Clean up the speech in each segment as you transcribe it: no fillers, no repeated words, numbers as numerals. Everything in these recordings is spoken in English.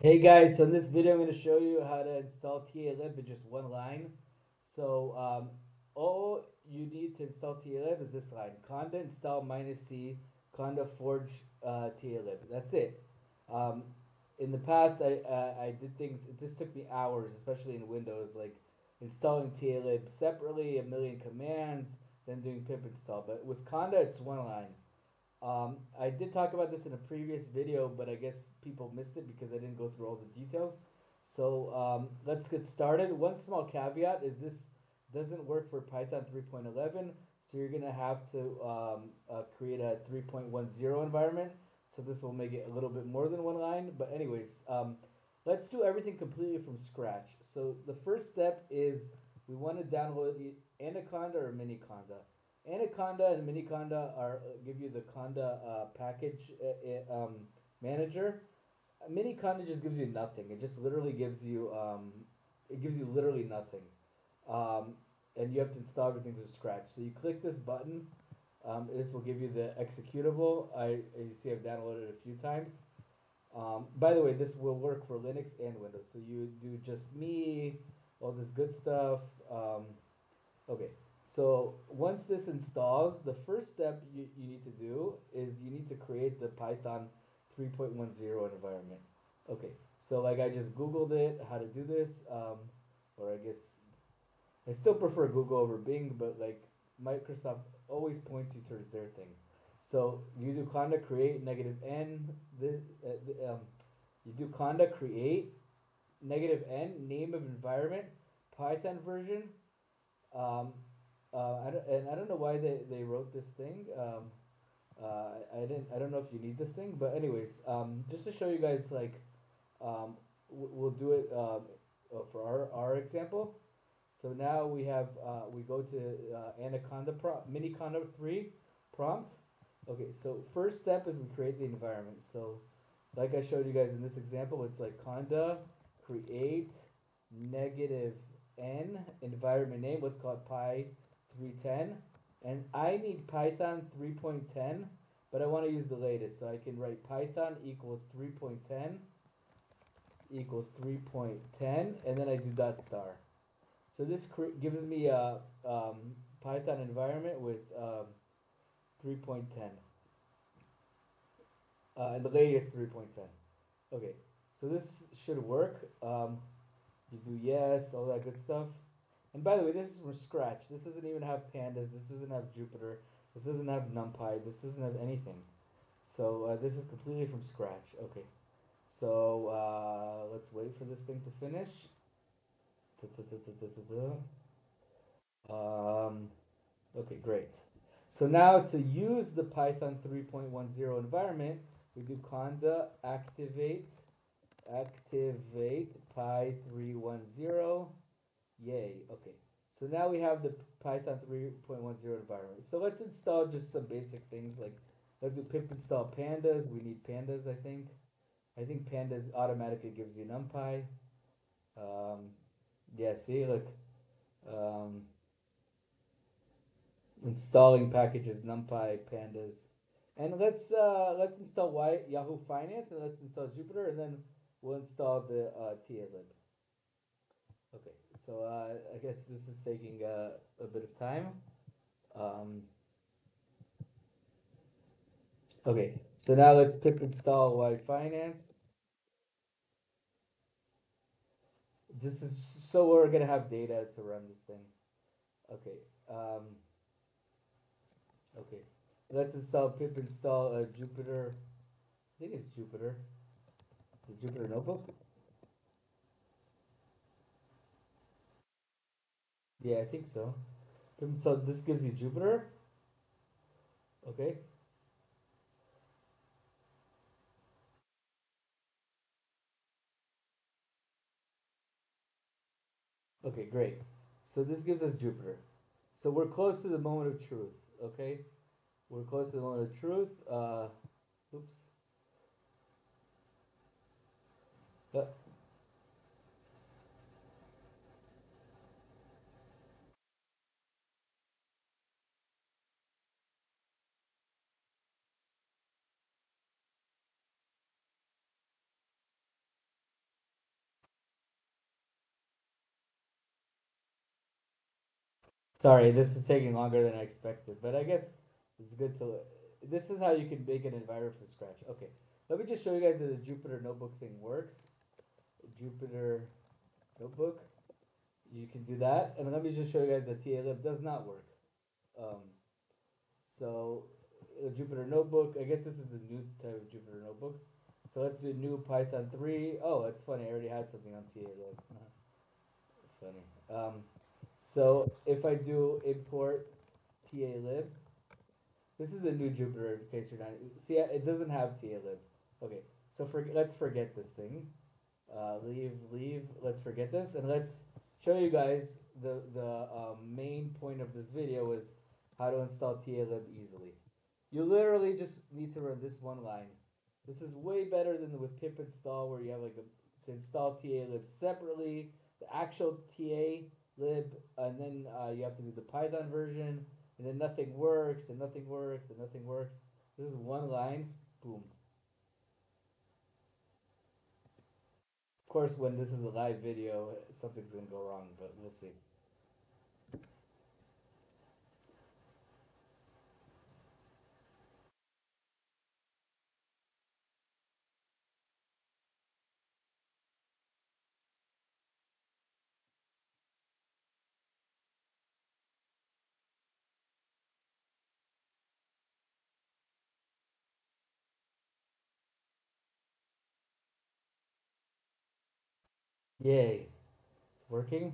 Hey guys, so in this video I'm going to show you how to install tlib in just one line. So all you need to install tlib is this line, conda install -c conda-forge tlib. That's it. In the past I did things, this took me hours, especially in Windows, like installing tlib separately, a million commands, then doing pip install. But with conda it's one line. I did talk about this in a previous video, but I guess people missed it because I didn't go through all the details. So let's get started. One small caveat is this doesn't work for Python 3.11, so you're going to have to create a 3.10 environment. So this will make it a little bit more than one line. But anyways, let's do everything completely from scratch. So the first step is we want to download Anaconda or Miniconda. Anaconda and Miniconda give you the conda package manager. Miniconda just gives you nothing. It just literally gives you literally nothing, and you have to install everything from scratch. So you click this button. This will give you the executable. You see I've downloaded it a few times. By the way, this will work for Linux and Windows. So you do just me, all this good stuff. Okay. So once this installs, the first step you need to do is you need to create the Python 3.10 environment. Okay, so like I just Googled it, how to do this, or I guess I still prefer Google over Bing, but like Microsoft always points you towards their thing. So you do conda create -n, you do conda create -n, name of environment, Python version, and I don't know why they wrote this thing. I don't know if you need this thing, but anyways, just to show you guys, like, we'll do it for our example. So now we have we go to Anaconda Prompt, Miniconda 3 prompt. Okay, so first step is we create the environment. So like I showed you guys in this example, it's like conda create -n environment name. Let's call it Py 310, and I need Python 3.10, but I want to use the latest, so I can write Python equals 3.10, and then I do .* so this gives me a Python environment with 3.10 and the latest 3.10. okay, so this should work. You do yes, all that good stuff. And by the way, this is from scratch. This doesn't even have pandas. This doesn't have Jupyter. This doesn't have NumPy. This doesn't have anything. So this is completely from scratch. Okay. So let's wait for this thing to finish. Okay, great. So now to use the Python 3.10 environment, we do conda activate Py 310. Yay. Okay, so now we have the Python 3.10 environment. So let's install just some basic things, like let's do pip install pandas. We need pandas. I think pandas automatically gives you NumPy. Yeah, see, look, installing packages, NumPy, pandas, and let's install Yahoo Finance, and let's install Jupyter, and then we'll install the tlib. Okay, so I guess this is taking a bit of time. Okay, so now let's pip install YFinance. Just so we're gonna have data to run this thing. Okay. Okay. Let's install pip install Jupyter. I think it's Jupyter. The Jupyter Notebook? Yeah, I think so. So this gives you Jupyter. Okay. Okay, great. So this gives us Jupyter. So we're close to the moment of truth. Okay. We're close to the moment of truth. Oops. Sorry, this is taking longer than I expected, but I guess it's good to. This is how you can make an environment from scratch. Okay, let me just show you guys that the Jupyter Notebook thing works. Jupyter Notebook, you can do that, and let me just show you guys that TALib does not work. So Jupyter Notebook, I guess this is the new type of Jupyter Notebook. So let's do new Python 3. Oh, that's funny. I already had something on TALib. Funny. So if I do import TALib, this is the new Jupyter, in case you're not. See, it doesn't have TALib. Okay, so let's forget this thing. Leave. Let's forget this, and let's show you guys the main point of this video was how to install TALib easily. You literally just need to run this one line. This is way better than with pip install, where you have like to install TALib separately, the actual TALib, and then you have to do the Python version, and then nothing works, and nothing works, and nothing works. This is one line, boom. Of course, when this is a live video, something's gonna go wrong, but we'll see. Yay, it's working.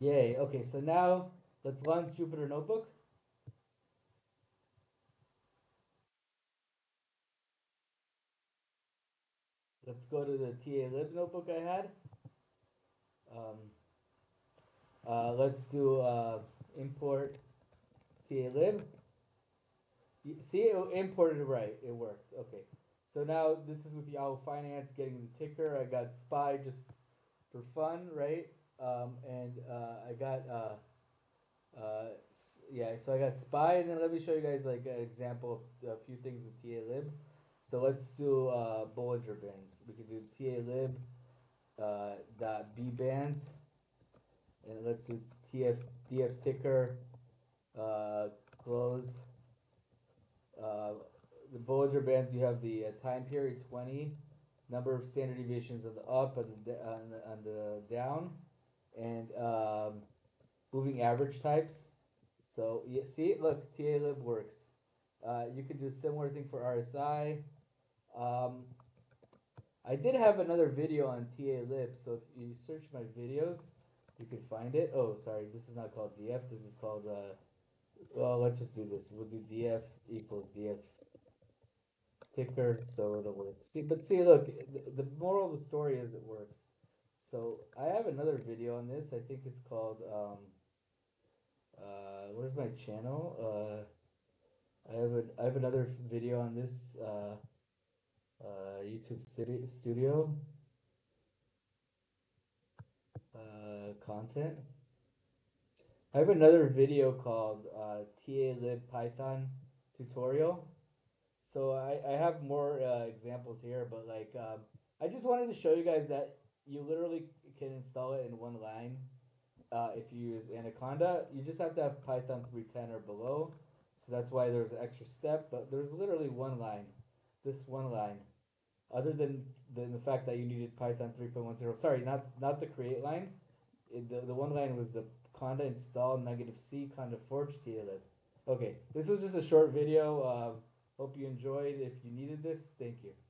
Yay, okay, so now let's launch Jupyter Notebook. Let's go to the TALib notebook I had. Let's do import TALib. See, it imported right. It worked. Okay. So now this is with Yahoo Finance, getting the ticker. I got SPY just for fun, right? I got yeah. So I got SPY, and then let me show you guys like an example of a few things with TALib. So let's do Bollinger Bands. We can do TALib dot B bands. And let's do DF ticker, close. The Bollinger Bands, you have the time period 20, number of standard deviations on the up and on the down, and moving average types. So you see, look, TALib works. You can do a similar thing for RSI. I did have another video on TALib, so if you search my videos, you can find it. Oh, sorry, this is not called DF. This is called, well, let's just do this. We'll do DF equals DF ticker, so it'll work. See, but see, look, the moral of the story is it works. So I have another video on this. I think it's called, where's my channel? I have another video on this YouTube studio. Content. I have another video called TALib Python tutorial. So I have more examples here, but like I just wanted to show you guys that you literally can install it in one line. If you use Anaconda, you just have to have Python 3.10 or below. So that's why there's an extra step, but there's literally one line. This one line. Other than the fact that you needed Python 3.10, sorry, not the create line. The one line was the conda install -c conda-forge TALib. Okay, this was just a short video. Hope you enjoyed. If you needed this, thank you.